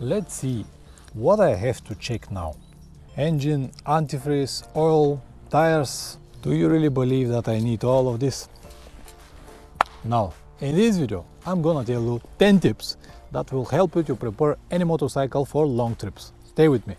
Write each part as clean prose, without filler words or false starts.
Let's see what I have to check now. Engine, antifreeze, oil, tires. Do you really believe that I need all of this? Now, in this video, I'm gonna tell you 10 tips that will help you to prepare any motorcycle for long trips. Stay with me.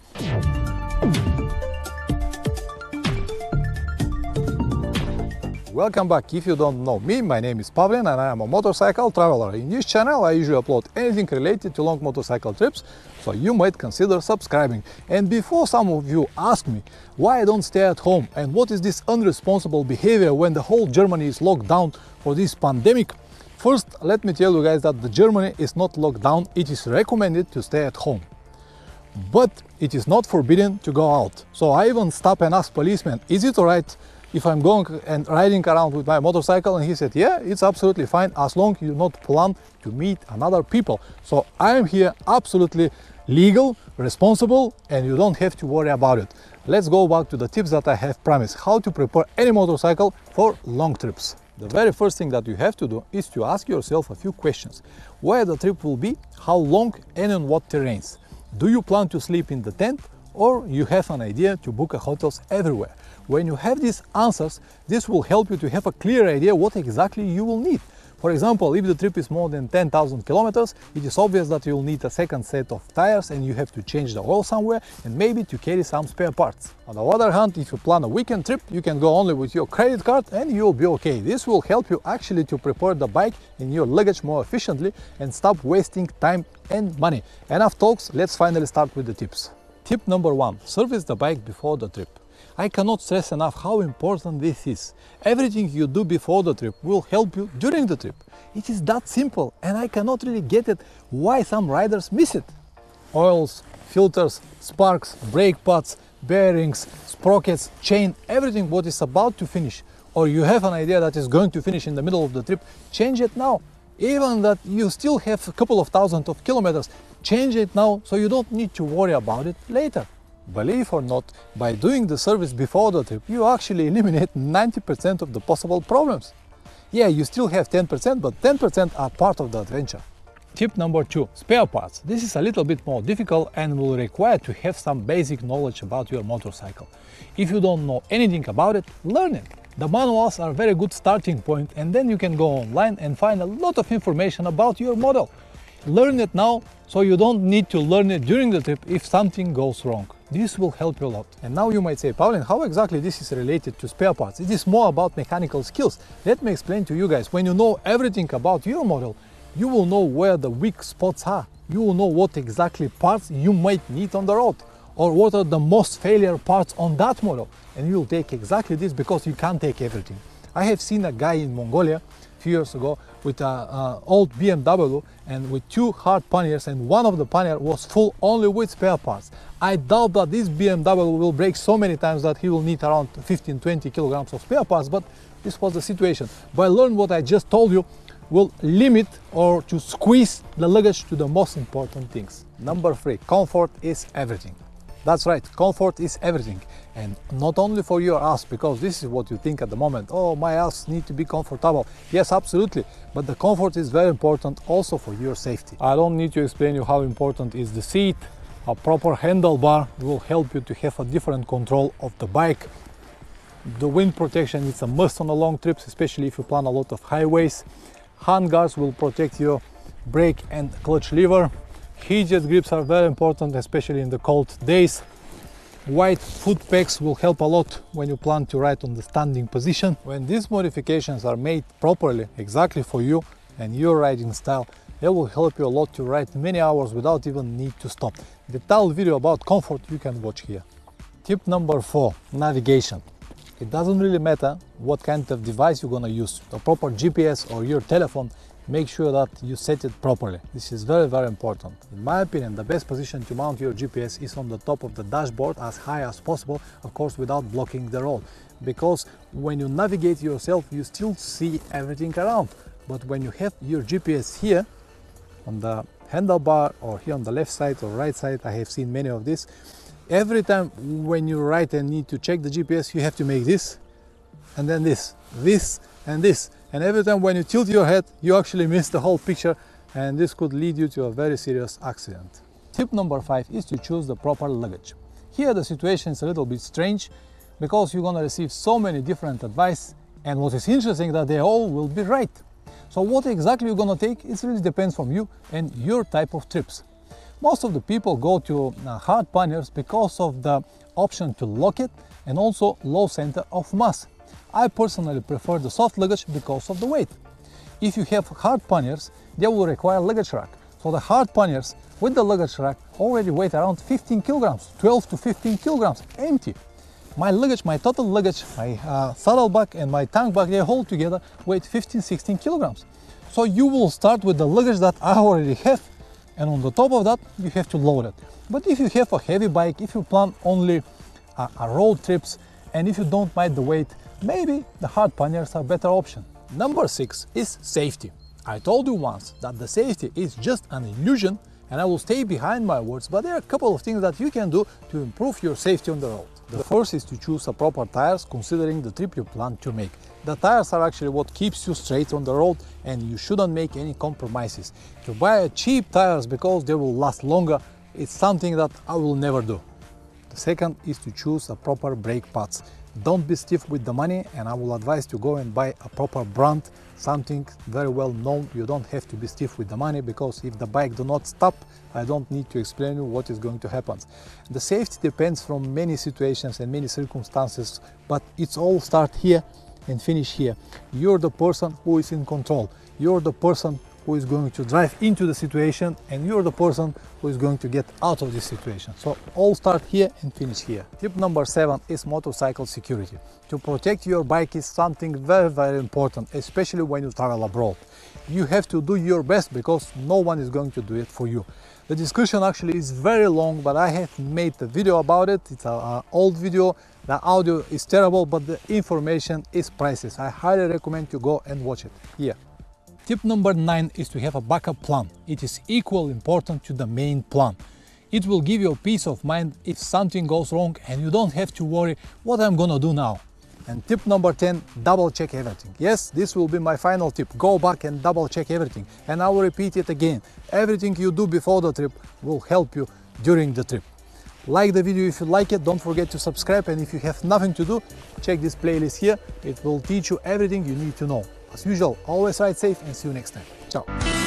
Welcome back. If you don't know me, my name is Pavlin and I am a motorcycle traveler. In this channel, I usually upload anything related to long motorcycle trips, so you might consider subscribing. And before some of you ask me why I don't stay at home and what is this irresponsible behavior when the whole Germany is locked down for this pandemic, first, let me tell you guys that the Germany is not locked down. It is recommended to stay at home, but it is not forbidden to go out. So I even stop and ask policemen, is it all right if I'm going and riding around with my motorcycle? And he said, yeah, it's absolutely fine as long as you not plan to meet another people. So I'm here absolutely legal, responsible, and you don't have to worry about it. Let's go back to the tips that I have promised, how to prepare any motorcycle for long trips. The very first thing that you have to do is to ask yourself a few questions. Where the trip will be, how long, and on what terrains. Do you plan to sleep in the tent, or you have an idea to book hotels everywhere? When you have these answers, this will help you to have a clear idea what exactly you will need. For example, if the trip is more than 10,000 kilometers, it is obvious that you'll need a second set of tires and you have to change the oil somewhere and maybe to carry some spare parts. On the other hand, if you plan a weekend trip, you can go only with your credit card and you'll be okay. This will help you actually to prepare the bike and your luggage more efficiently and stop wasting time and money. Enough talks, let's finally start with the tips. Tip number one, service the bike before the trip. I cannot stress enough how important this is. Everything you do before the trip will help you during the trip. It is that simple, and I cannot really get it why some riders miss it. Oils, filters, sparks, brake pads, bearings, sprockets, chain, everything what is about to finish, or you have an idea that is going to finish in the middle of the trip, change it now. Even that you still have a couple of thousands of kilometers, change it now so you don't need to worry about it later. Believe or not, by doing the service before the trip, you actually eliminate 90% of the possible problems. Yeah, you still have 10%, but 10% are part of the adventure. Tip number two, spare parts. This is a little bit more difficult and will require to have some basic knowledge about your motorcycle. If you don't know anything about it, learn it. The manuals are a very good starting point, and then you can go online and find a lot of information about your model. Learn it now, so you don't need to learn it during the trip if something goes wrong. This will help you a lot. And now you might say, Pavlin, how exactly this is related to spare parts? It is more about mechanical skills. Let me explain to you guys. When you know everything about your model, you will know where the weak spots are. You will know what exactly parts you might need on the road, or what are the most failure parts on that model. And you'll take exactly this because you can't take everything. I have seen a guy in Mongolia a few years ago with an old BMW and with two hard panniers, and one of the panniers was full only with spare parts. I doubt that this BMW will break so many times that he will need around 15-20 kilograms of spare parts, but this was the situation. By learning what I just told you, will limit or to squeeze the luggage to the most important things. Number three, comfort is everything. That's right, comfort is everything, and not only for your ass, because this is what you think at the moment. Oh, my ass needs to be comfortable. Yes, absolutely, but the comfort is very important also for your safety. I don't need to explain you how important is the seat. A proper handlebar will help you to have a different control of the bike. The wind protection is a must on the long trips, especially if you plan a lot of highways. Handguards will protect your brake and clutch lever. Heated grips are very important, especially in the cold days. Wide foot pegs will help a lot when you plan to ride on the standing position. When these modifications are made properly, exactly for you and your riding style, they will help you a lot to ride many hours without even need to stop. Detailed video about comfort you can watch here. Tip number four, navigation. It doesn't really matter what kind of device you're gonna use, the proper GPS or your telephone. Make sure that you set it properly. This is very, very important. In my opinion, the best position to mount your GPS is on the top of the dashboard, as high as possible, of course, without blocking the road. Because when you navigate yourself, you still see everything around. But when you have your GPS here, on the handlebar, or here on the left side or right side, I have seen many of these. Every time when you ride and need to check the GPS, you have to make this, and then this, this, and this. And every time when you tilt your head, you actually miss the whole picture, and this could lead you to a very serious accident. Tip number 5 is to choose the proper luggage. Here the situation is a little bit strange because you're gonna receive so many different advice, and what is interesting that they all will be right. So what exactly you're gonna take, it really depends from you and your type of trips. Most of the people go to hard panniers because of the option to lock it and also low center of mass. I personally prefer the soft luggage because of the weight. If you have hard panniers, they will require luggage rack. So the hard panniers with the luggage rack already weigh around 15 kilograms, 12 to 15 kilograms, empty. My luggage, my total luggage, my saddlebag and my tank bag, they all together weigh 15, 16 kilograms. So you will start with the luggage that I already have, and on the top of that, you have to load it. But if you have a heavy bike, if you plan only road trips, and if you don't mind the weight, maybe the hard panniers are a better option. Number 6 is safety. I told you once that the safety is just an illusion, and I will stay behind my words, but there are a couple of things that you can do to improve your safety on the road. The first is to choose a proper tires considering the trip you plan to make. The tires are actually what keeps you straight on the road, and you shouldn't make any compromises. To buy cheap tires because they will last longer, it's something that I will never do. The second is to choose a proper brake pads. Don't be stiff with the money, and I will advise to go and buy a proper brand, something very well known. You don't have to be stiff with the money, because if the bike do not stop, I don't need to explain you what is going to happen. The safety depends from many situations and many circumstances, but it's all start here and finish here. You're the person who is in control. You're the person who is going to drive into the situation, and you're the person who is going to get out of this situation. So all start here and finish here. Tip number 7 is motorcycle security. To protect your bike is something very, very important, especially when you travel abroad. You have to do your best because no one is going to do it for you. The discussion actually is very long, but I have made a video about it. It's an old video. The audio is terrible, but the information is priceless. I highly recommend you go and watch it here. Tip number 9 is to have a backup plan. It is equally important to the main plan. It will give you a peace of mind if something goes wrong, and you don't have to worry what I'm gonna do now. And tip number 10, double check everything. Yes, this will be my final tip. Go back and double check everything. And I will repeat it again. Everything you do before the trip will help you during the trip. Like the video if you like it, don't forget to subscribe, and if you have nothing to do, check this playlist here. It will teach you everything you need to know. As usual, always ride safe, and see you next time. Ciao!